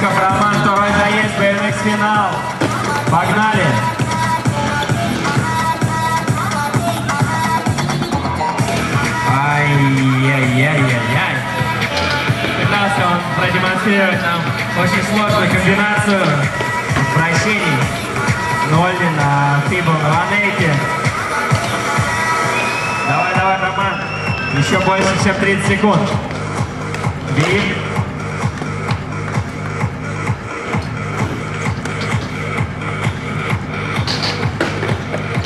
Быков Роман, что война есть, BMX финал. Погнали! Ай-яй-яй-яй-яй. Пытался он продемонстрировать нам очень сложную комбинацию вращений. Nollie на FIBO на ванейке. Давай, Роман. Еще больше, чем 30 секунд. Бери.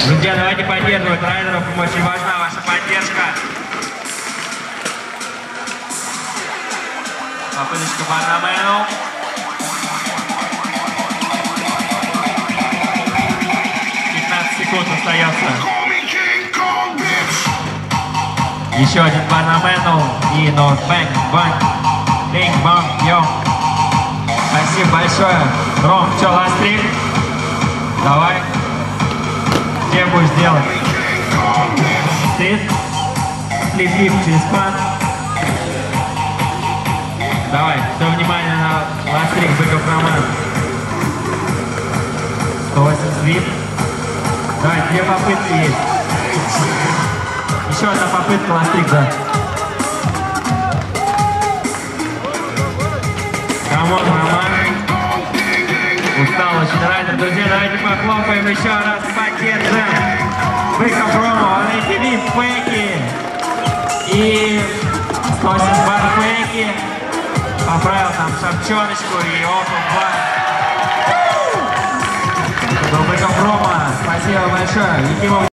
Друзья, давайте поддерживать райдеров, им очень важна ваша поддержка. Попыточка Banamenu. Секунд остается. Еще один Banamenu и North Bang Bang. Bang Bang Yon. Спасибо большое. Ром, что, last-trick? Давай. Где будешь делать? Стрит. Флип-флип через пан. Давай, все внимание на last-trick Быков Роман. 180 вип. Давай, две попытки есть. Еще одна попытка last-trick, да. Камон, Роман. Устал очень райдер. Друзья, давайте похлопаем еще раз пакетом. Быков Роман, Олег Филипп, Пэйки. И Косин Баба Пэйки. Поправил там Шобчёночку и Офу Байк. Быков Роман, спасибо большое.